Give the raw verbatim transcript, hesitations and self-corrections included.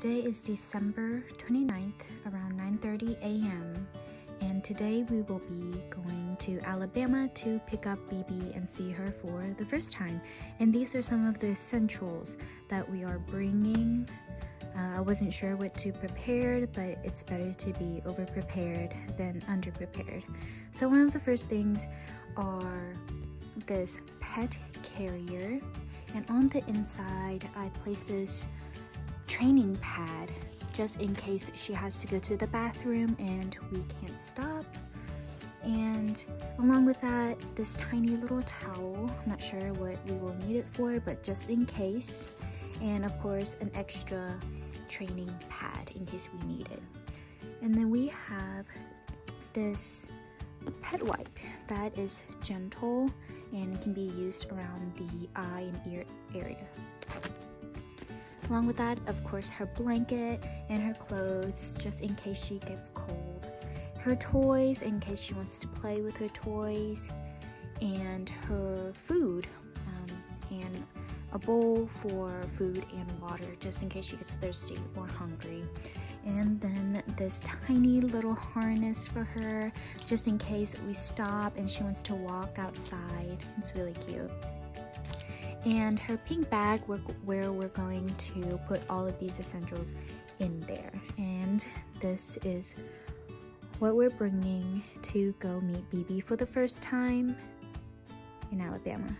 Today is December twenty-ninth, around nine thirty a m and today we will be going to Alabama to pick up Bebe and see her for the first time. And these are some of the essentials that we are bringing. Uh, I wasn't sure what to prepare, but it's better to be over-prepared than under-prepared. So one of the first things are this pet carrier, and on the inside I placed this training pad just in case she has to go to the bathroom and we can't stop. And along with that, this tiny little towel. I'm not sure what we will need it for, but just in case. And of course an extra training pad in case we need it. And then we have this pet wipe that is gentle and can be used around the eye and ear area. Along with that, of course, her blanket and her clothes just in case she gets cold. Her toys in case she wants to play with her toys, and her food um, and a bowl for food and water just in case she gets thirsty or hungry. And then this tiny little harness for her just in case we stop and she wants to walk outside. It's really cute. And her pink bag where we're going to put all of these essentials in there. And this is what we're bringing to go meet Bebe for the first time in Alabama.